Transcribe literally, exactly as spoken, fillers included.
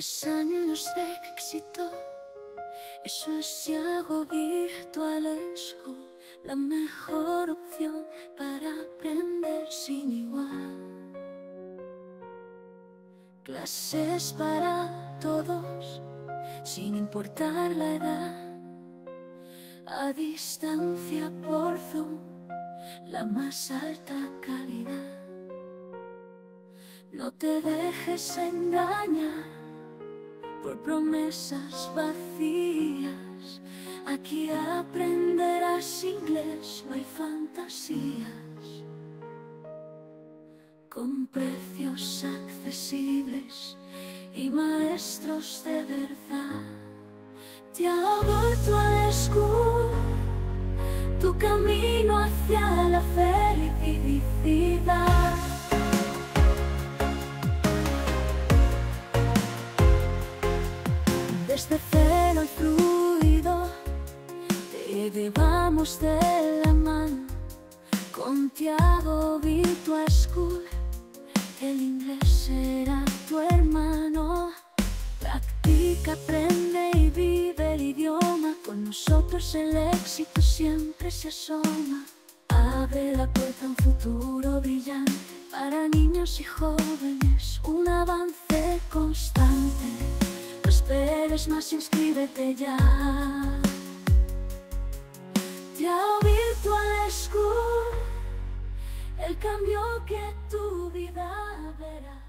Tres años de éxito, eso es Tiago Virtual School, la mejor opción para aprender sin igual. Clases para todos, sin importar la edad, a distancia por Zoom, la más alta calidad. No te dejes engañar por promesas vacías, aquí aprenderás inglés, no hay fantasías. Con precios accesibles y maestros de verdad, Tiago Virtual School, tu camino hacia la felicidad. Desde cero y fluido, te llevamos de la mano. Con Tiago Virtual School, el inglés será tu hermano. Practica, aprende y vive el idioma. Con nosotros el éxito siempre se asoma. Abre la puerta a un futuro brillante para niños y jóvenes, un avance constante. Esperes más, inscríbete ya. Tiago Virtual School, el cambio que tu vida verá.